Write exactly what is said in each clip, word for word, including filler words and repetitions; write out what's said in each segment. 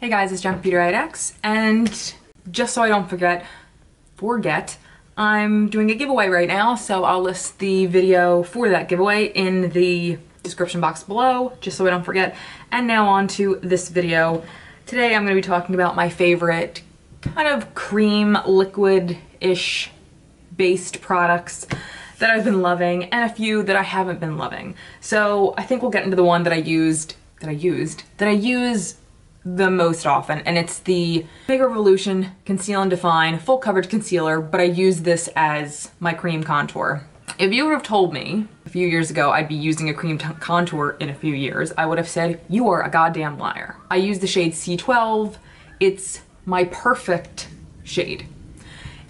Hey guys, it's Jen from Beauty Riot X, and just so I don't forget, forget, I'm doing a giveaway right now, so I'll list the video for that giveaway in the description box below, just so I don't forget. And now on to this video. Today I'm going to be talking about my favorite kind of cream, liquid-ish based products that I've been loving, and a few that I haven't been loving. So I think we'll get into the one that I used, that I used, that I use the most often, and it's the Makeup Revolution Conceal and Define Full Coverage Concealer, but I use this as my cream contour. If you would have told me a few years ago I'd be using a cream contour in a few years, I would have said, you are a goddamn liar. I use the shade C twelve. It's my perfect shade.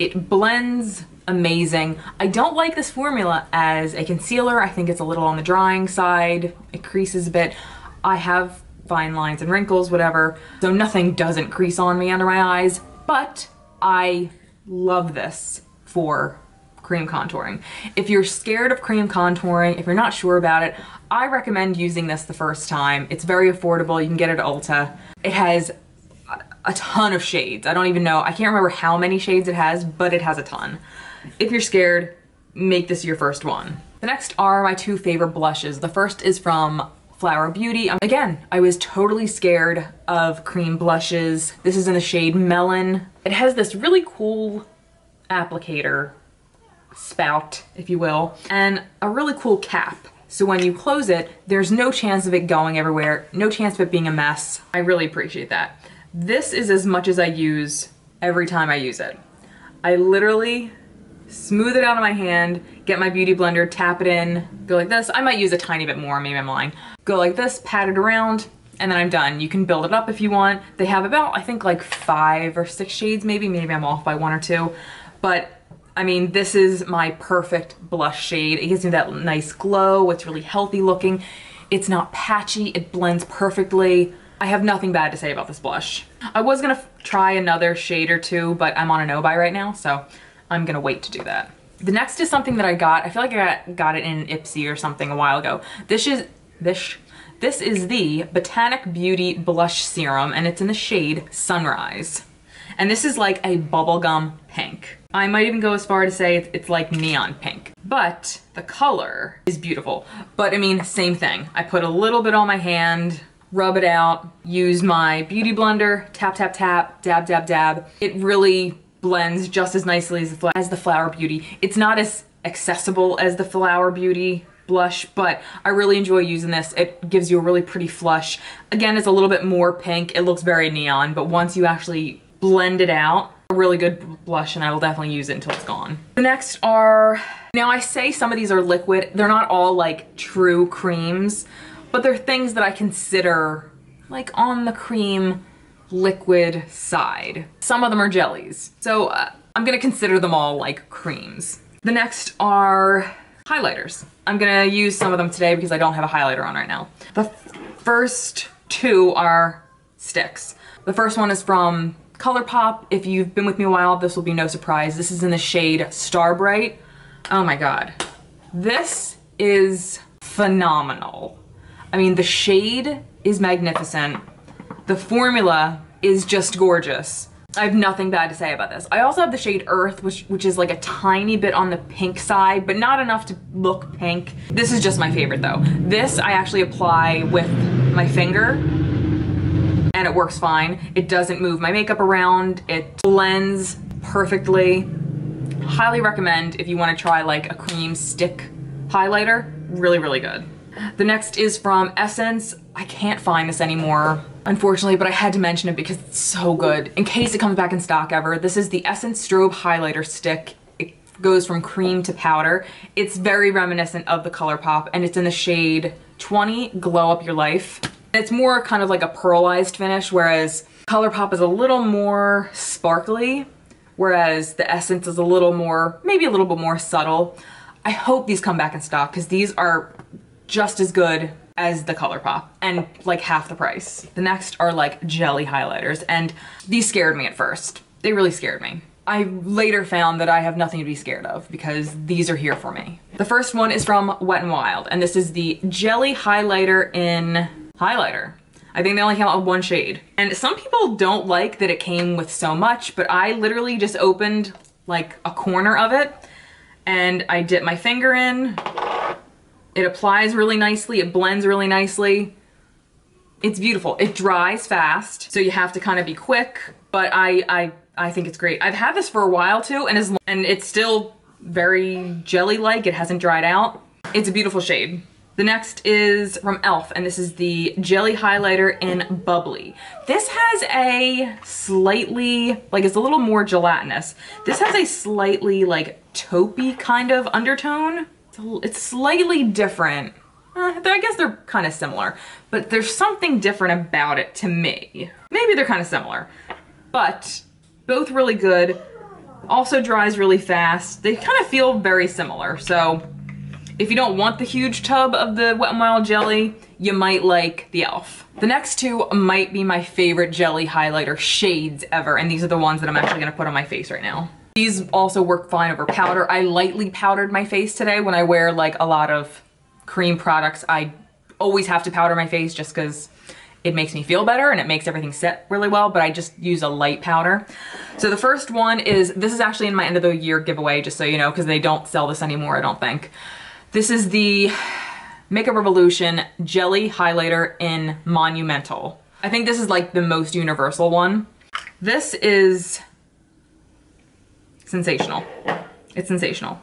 It blends amazing. I don't like this formula as a concealer. I think it's a little on the drying side. It creases a bit. I have fine lines and wrinkles, whatever, so nothing doesn't crease on me under my eyes, but I love this for cream contouring. If you're scared of cream contouring, if you're not sure about it, I recommend using this the first time. It's very affordable. You can get it at Ulta. It has a ton of shades. I don't even know. I can't remember how many shades it has, but it has a ton. If you're scared, make this your first one. The next are my two favorite blushes. The first is from Flower Beauty. Um, again, I was totally scared of cream blushes. This is in the shade Melon. It has this really cool applicator spout, if you will, and a really cool cap. So when you close it, there's no chance of it going everywhere, no chance of it being a mess. I really appreciate that. This is as much as I use every time I use it. I literally smooth it out of my hand, get my beauty blender, tap it in, go like this. I might use a tiny bit more, maybe I'm lying. Go like this, pat it around, and then I'm done. You can build it up if you want. They have about, I think, like five or six shades maybe. Maybe I'm off by one or two. But, I mean, this is my perfect blush shade. It gives me that nice glow. It's really healthy looking. It's not patchy. It blends perfectly. I have nothing bad to say about this blush. I was going to try another shade or two, but I'm on a no-buy right now, so I'm gonna wait to do that. The next is something that I got. I feel like I got, got it in Ipsy or something a while ago. This is this this is the Botanic Beauty Blush Serum, and it's in the shade Sunrise. And this is like a bubblegum pink. I might even go as far to say it's, it's like neon pink, but the color is beautiful. But I mean, same thing. I put a little bit on my hand, rub it out, use my beauty blender, tap, tap, tap, dab, dab, dab. It really blends just as nicely as the, as the Flower Beauty. It's not as accessible as the Flower Beauty blush, but I really enjoy using this. It gives you a really pretty flush. Again, it's a little bit more pink. It looks very neon, but once you actually blend it out, a really good blush, and I will definitely use it until it's gone. The next are, now I say some of these are liquid. They're not all like true creams, but they're things that I consider like on the cream liquid side. Some of them are jellies. So uh, I'm gonna consider them all like creams. The next are highlighters. I'm gonna use some of them today because I don't have a highlighter on right now. The first two are sticks. The first one is from ColourPop. If you've been with me a while, this will be no surprise. This is in the shade Star Bright. Oh my God. This is phenomenal. I mean, the shade is magnificent. The formula is just gorgeous. I have nothing bad to say about this. I also have the shade Earth, which which is like a tiny bit on the pink side, but not enough to look pink. This is just my favorite though. This I actually apply with my finger and it works fine. It doesn't move my makeup around. It blends perfectly. Highly recommend if you want to try like a cream stick highlighter. Really, really good. The next is from Essence. I can't find this anymore, unfortunately, but I had to mention it because it's so good. In case it comes back in stock ever, this is the Essence Strobe Highlighter Stick. It goes from cream to powder. It's very reminiscent of the ColourPop, and it's in the shade twenty, Glow Up Your Life. It's more kind of like a pearlized finish, whereas ColourPop is a little more sparkly, whereas the Essence is a little more, maybe a little bit more subtle. I hope these come back in stock because these are just as good as the ColourPop and like half the price. The next are like jelly highlighters, and these scared me at first. They really scared me. I later found that I have nothing to be scared of because these are here for me. The first one is from Wet n Wild, and this is the Jelly Highlighter in Highlighter. I think they only came out with one shade. And some people don't like that it came with so much, but I literally just opened like a corner of it and I dip my finger in. It applies really nicely, it blends really nicely. It's beautiful. It dries fast, so you have to kind of be quick, but I I I think it's great. I've had this for a while too, and as and it's still very jelly-like. It hasn't dried out. It's a beautiful shade. The next is from e l f, and this is the Jelly Highlighter in Bubbly. This has a slightly, like it's a little more gelatinous. This has a slightly like taupey kind of undertone. It's, a, it's slightly different. Uh, I guess they're kind of similar, but there's something different about it to me. Maybe they're kind of similar, but both really good. Also dries really fast. They kind of feel very similar, so if you don't want the huge tub of the Wet n Wild jelly, you might like the e l f. The next two might be my favorite jelly highlighter shades ever, and these are the ones that I'm actually gonna put on my face right now. These also work fine over powder. I lightly powdered my face today. When I wear like a lot of cream products, I always have to powder my face just because it makes me feel better and it makes everything set really well, but I just use a light powder. So the first one is, this is actually in my end of the year giveaway, just so you know, because they don't sell this anymore, I don't think. This is the Makeup Revolution Jelly Highlighter in Monumental. I think this is like the most universal one. This is sensational. It's sensational.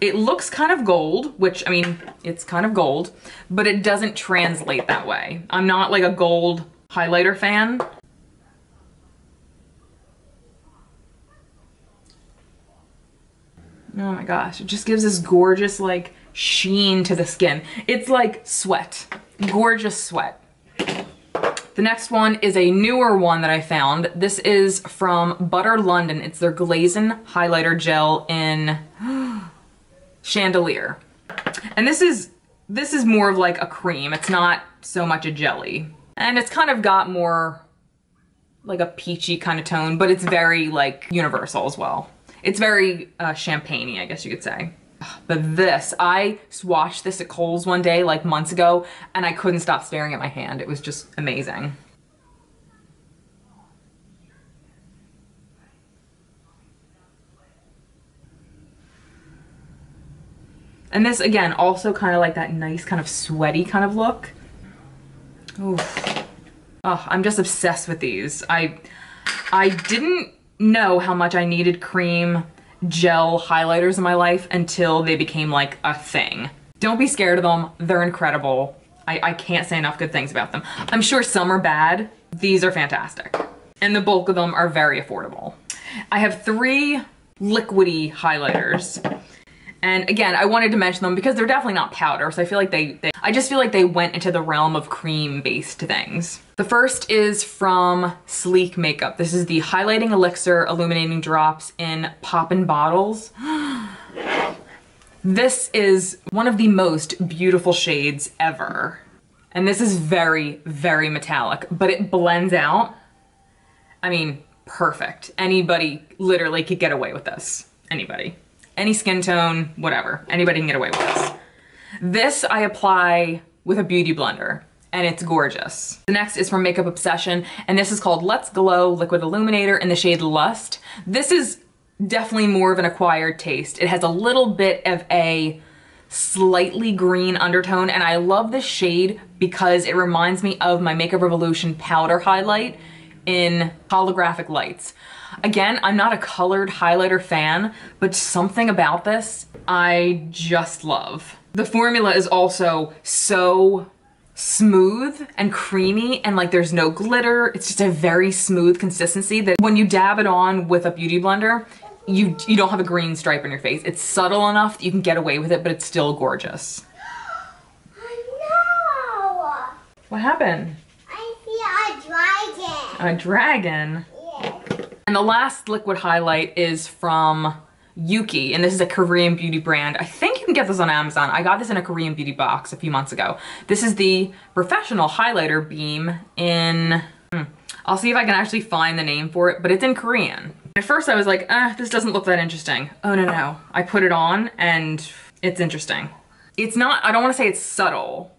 It looks kind of gold, which, I mean, it's kind of gold, but it doesn't translate that way. I'm not like a gold highlighter fan. Oh my gosh, it just gives this gorgeous like sheen to the skin. It's like sweat, gorgeous sweat. The next one is a newer one that I found. This is from Butter London. It's their Glazing Highlighter Gel in Chandelier, and this is this is more of like a cream. It's not so much a jelly, and it's kind of got more like a peachy kind of tone, but it's very like universal as well. It's very uh, champagne-y, I guess you could say. But this, I swatched this at Kohl's one day like months ago, and I couldn't stop staring at my hand. It was just amazing. And this, again, also kind of like that nice kind of sweaty kind of look. Oof. Oh, I'm just obsessed with these. I, I didn't know how much I needed cream gel highlighters in my life until they became like a thing. Don't be scared of them. They're incredible. I, I can't say enough good things about them. I'm sure some are bad. These are fantastic. And the bulk of them are very affordable. I have three liquidy highlighters. And again, I wanted to mention them because they're definitely not powder, so I feel like they, they, I just feel like they went into the realm of cream-based things. The first is from Sleek Makeup. This is the Highlighting Elixir Illuminating Drops in Poppin' Bottles. This is one of the most beautiful shades ever. And this is very, very metallic, but it blends out. I mean, perfect. Anybody literally could get away with this. Anybody. Any skin tone, whatever. Anybody can get away with this. This I apply with a beauty blender, and it's gorgeous. The next is from Makeup Obsession, and this is called Let's Glow Liquid Illuminator in the shade Lust. This is definitely more of an acquired taste. It has a little bit of a slightly green undertone, and I love this shade because it reminds me of my Makeup Revolution powder highlight in Holographic Lights. Again, I'm not a colored highlighter fan, but something about this I just love. The formula is also so smooth and creamy, and like there's no glitter. It's just a very smooth consistency that when you dab it on with a beauty blender, you, you don't have a green stripe on your face. It's subtle enough that you can get away with it, but it's still gorgeous. No! What happened? I see a dragon. A dragon? And the last liquid highlight is from Yuki, and this is a Korean beauty brand. I think you can get this on Amazon. I got this in a Korean beauty box a few months ago. This is the Professional Highlighter Beam in, hmm, I'll see if I can actually find the name for it, but it's in Korean. At first I was like, eh, this doesn't look that interesting. Oh no, no, I put it on and it's interesting. It's not, I don't wanna say it's subtle,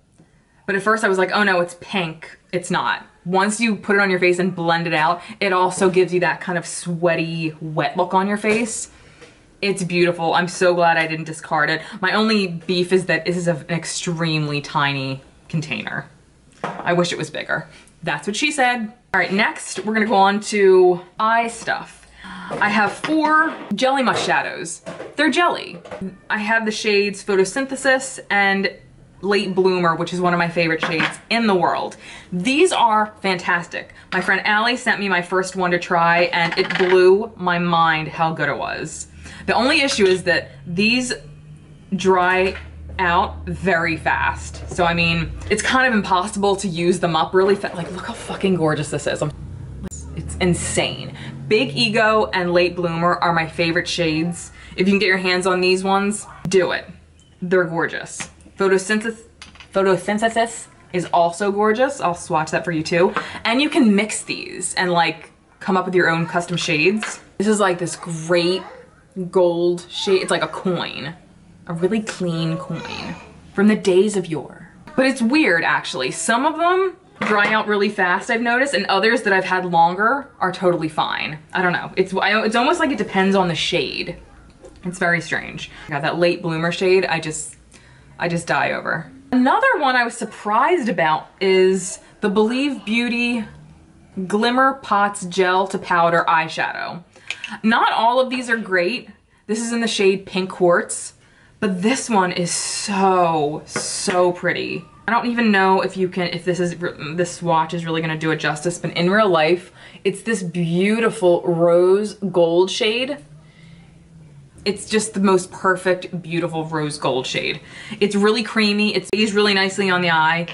But at first I was like, oh no, it's pink. It's not. Once you put it on your face and blend it out, it also gives you that kind of sweaty, wet look on your face. It's beautiful. I'm so glad I didn't discard it. My only beef is that this is an extremely tiny container. I wish it was bigger. That's what she said. All right, next we're gonna go on to eye stuff. I have four Jelly Mush shadows. They're jelly. I have the shades Photosynthesis and Late Bloomer, which is one of my favorite shades in the world. These are fantastic. My friend Allie sent me my first one to try and it blew my mind how good it was. The only issue is that these dry out very fast. So I mean, it's kind of impossible to use them up really fast. Like, look how fucking gorgeous this is. I'm, it's insane. Big Ego and Late Bloomer are my favorite shades. If you can get your hands on these ones, do it. They're gorgeous. Photosynthesis, photosynthesis is also gorgeous. I'll swatch that for you too. And you can mix these and like come up with your own custom shades. This is like this great gold shade. It's like a coin, a really clean coin from the days of yore. But it's weird actually. Some of them dry out really fast, I've noticed, and others that I've had longer are totally fine. I don't know. It's, I, it's almost like it depends on the shade. It's very strange. I got that Late Bloomer shade. I just, I just die over. Another one I was surprised about is the Believe Beauty Glimmer Pots Gel to Powder Eyeshadow. Not all of these are great. This is in the shade Pink Quartz, but this one is so, so pretty. I don't even know if you can, if this is, this swatch is really gonna do it justice, but in real life, it's this beautiful rose gold shade. It's just the most perfect, beautiful rose gold shade. It's really creamy. It stays really nicely on the eye.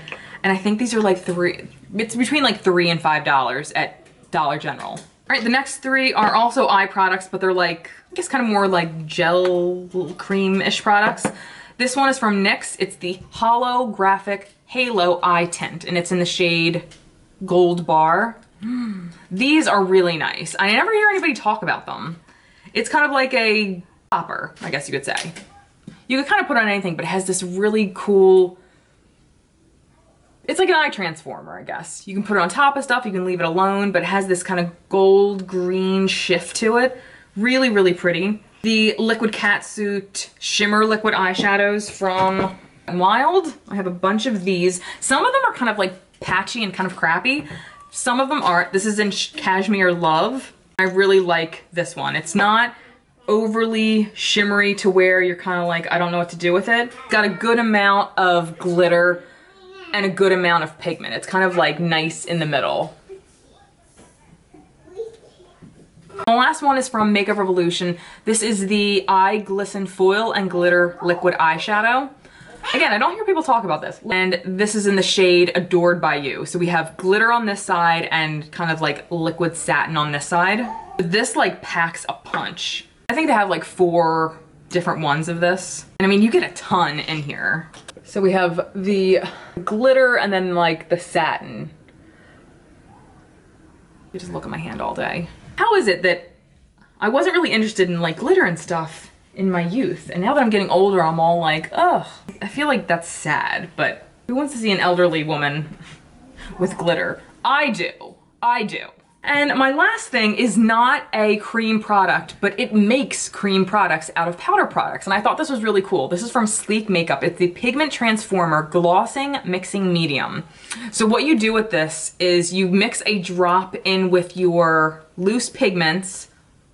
And I think these are like three, it's between like three and five dollars at Dollar General. All right, the next three are also eye products, but they're like, I guess kind of more like gel cream-ish products. This one is from NYX. It's the Holographic Halo Eye Tint, and it's in the shade Gold Bar. Mm, these are really nice. I never hear anybody talk about them. It's kind of like a popper, I guess you could say. You could kind of put on anything, but it has this really cool, it's like an eye transformer, I guess. You can put it on top of stuff, you can leave it alone, but it has this kind of gold green shift to it. Really, really pretty. The Liquid Catsuit Shimmer Liquid Eyeshadows from Wet n Wild. I have a bunch of these. Some of them are kind of like patchy and kind of crappy. Some of them aren't. This is in Cashmere Love. I really like this one. It's not overly shimmery to where you're kind of like, I don't know what to do with it. It's got a good amount of glitter and a good amount of pigment. It's kind of like nice in the middle. The last one is from Makeup Revolution. This is the Eye Glisten Foil and Glitter Liquid Eyeshadow. Again, I don't hear people talk about this. And this is in the shade Adored by You. So we have glitter on this side and kind of like liquid satin on this side. This like packs a punch. I think they have like four different ones of this. And I mean, you get a ton in here. So we have the glitter and then like the satin. You just look at my hand all day. How is it that I wasn't really interested in like glitter and stuff in my youth, and now that I'm getting older, I'm all like, ugh. I feel like that's sad, but who wants to see an elderly woman with glitter? I do, I do. And my last thing is not a cream product, but it makes cream products out of powder products, and I thought this was really cool. This is from Sleek Makeup. It's the Pigment Transformer Glossing Mixing Medium. So what you do with this is you mix a drop in with your loose pigments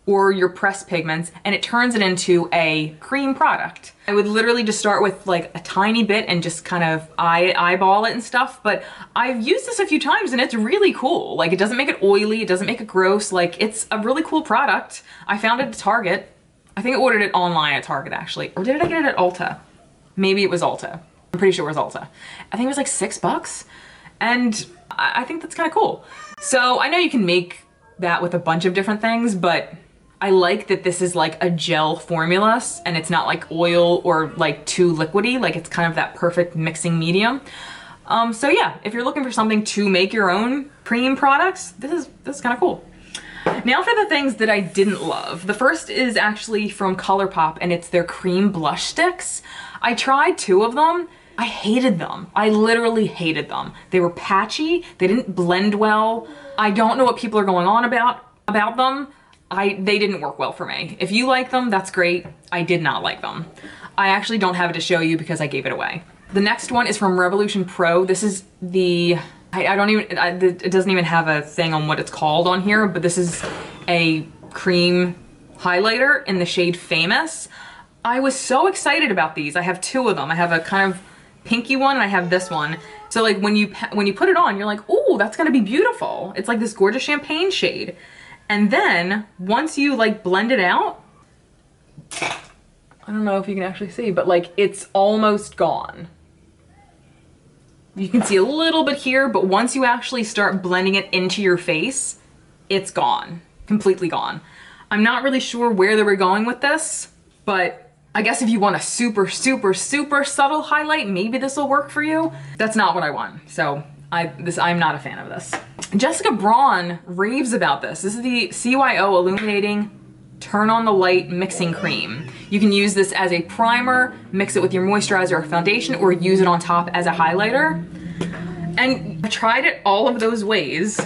or your pressed pigments, and it turns it into a cream product. I would literally just start with like a tiny bit and just kind of eye eyeball it and stuff, but I've used this a few times and it's really cool. Like, it doesn't make it oily, it doesn't make it gross, like it's a really cool product. I found it at Target. I think I ordered it online at Target actually, or did I get it at Ulta? Maybe it was Ulta. I'm pretty sure it was Ulta. I think it was like six bucks, and I, I think that's kinda cool. So I know you can make that with a bunch of different things, but I like that this is like a gel formula and it's not like oil or like too liquidy, like it's kind of that perfect mixing medium. Um, so yeah, if you're looking for something to make your own cream products, this is, this is kind of cool. Now for the things that I didn't love. The first is actually from ColourPop and it's their cream blush sticks. I tried two of them. I hated them. I literally hated them. They were patchy. They didn't blend well. I don't know what people are going on about about them. I they didn't work well for me. If you like them, that's great. I did not like them. I actually don't have it to show you because I gave it away. The next one is from Revolution Pro. This is the, I, I don't even, I, it doesn't even have a thing on what it's called on here, but this is a cream highlighter in the shade Famous. I was so excited about these. I have two of them. I have a kind of pinky one and I have this one. So like when you, when you put it on, you're like, ooh, that's gonna be beautiful. It's like this gorgeous champagne shade. And then once you like blend it out, I don't know if you can actually see, but like it's almost gone. You can see a little bit here, but once you actually start blending it into your face, it's gone, completely gone. I'm not really sure where they were going with this, but I guess if you want a super, super, super subtle highlight, maybe this will work for you. That's not what I want. So I, this, I'm not a fan of this. Jessica Braun raves about this. This is the C Y O Illuminating Turn on the Light Mixing Cream. You can use this as a primer, mix it with your moisturizer or foundation, or use it on top as a highlighter. And I tried it all of those ways.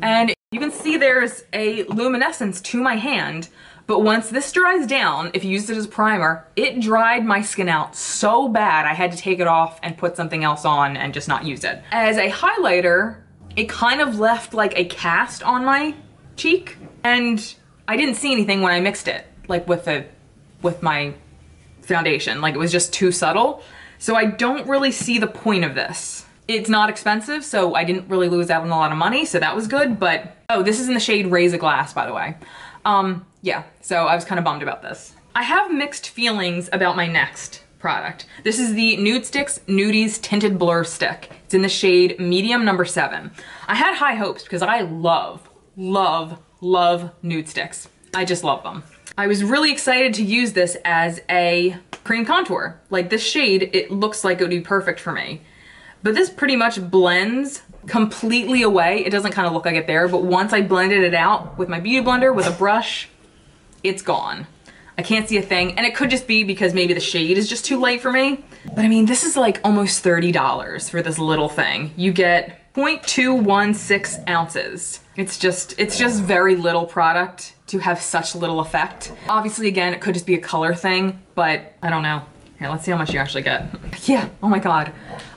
And you can see there's a luminescence to my hand, but once this dries down, if you use it as a primer, it dried my skin out so bad I had to take it off and put something else on and just not use it. As a highlighter, it kind of left like a cast on my cheek, and I didn't see anything when I mixed it, like with the, with my foundation. Like it was just too subtle. So I don't really see the point of this. It's not expensive, so I didn't really lose out on a lot of money, so that was good, but, oh, this is in the shade Raise a Glass, by the way. Um, yeah, so I was kind of bummed about this. I have mixed feelings about my next product. This is the Nudestix Nudies Tinted Blur Stick. It's in the shade Medium number seven. I had high hopes because I love, love, love Nudestix. I just love them. I was really excited to use this as a cream contour. Like this shade, it looks like it would be perfect for me. But this pretty much blends completely away. It doesn't kind of look like it there, but once I blended it out with my beauty blender, with a brush, it's gone. I can't see a thing, and it could just be because maybe the shade is just too light for me. But I mean, this is like almost thirty dollars for this little thing. You get zero point two one six ounces. It's just, it's just very little product to have such little effect. Obviously, again, it could just be a color thing, but I don't know. Here, let's see how much you actually get. Yeah, oh my God.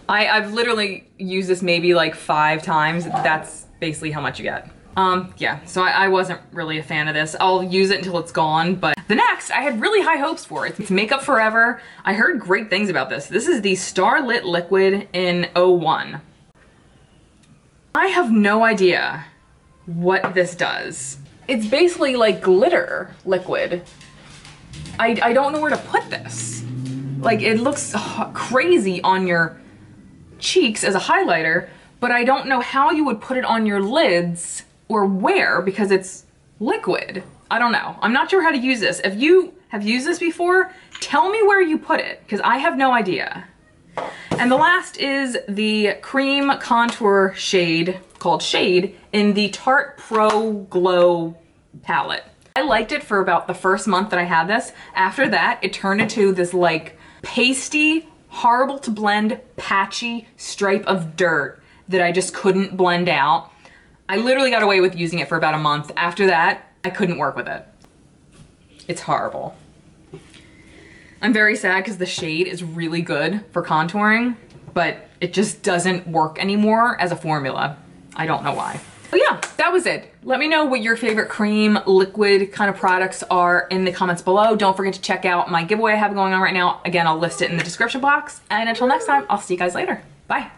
I, I've literally used this maybe like five times. That's basically how much you get. Um, yeah, so I, I wasn't really a fan of this. I'll use it until it's gone, but the next, I had really high hopes for it. It's Makeup Forever. I heard great things about this. This is the Starlit Liquid in oh one. I have no idea what this does. It's basically like glitter liquid. I, I don't know where to put this. Like it looks crazy on your cheeks as a highlighter, but I don't know how you would put it on your lids or where, because it's liquid. I don't know. I'm not sure how to use this. If you have used this before, tell me where you put it, because I have no idea. And the last is the cream contour shade called Shade in the Tarte Pro Glow palette. I liked it for about the first month that I had this. After that, it turned into this like pasty, horrible to blend, patchy stripe of dirt that I just couldn't blend out. I literally got away with using it for about a month. After that, I couldn't work with it. It's horrible. I'm very sad because the shade is really good for contouring, but it just doesn't work anymore as a formula. I don't know why. But yeah, that was it. Let me know what your favorite cream, liquid kind of products are in the comments below. Don't forget to check out my giveaway I have going on right now. Again, I'll list it in the description box. And until next time, I'll see you guys later. Bye.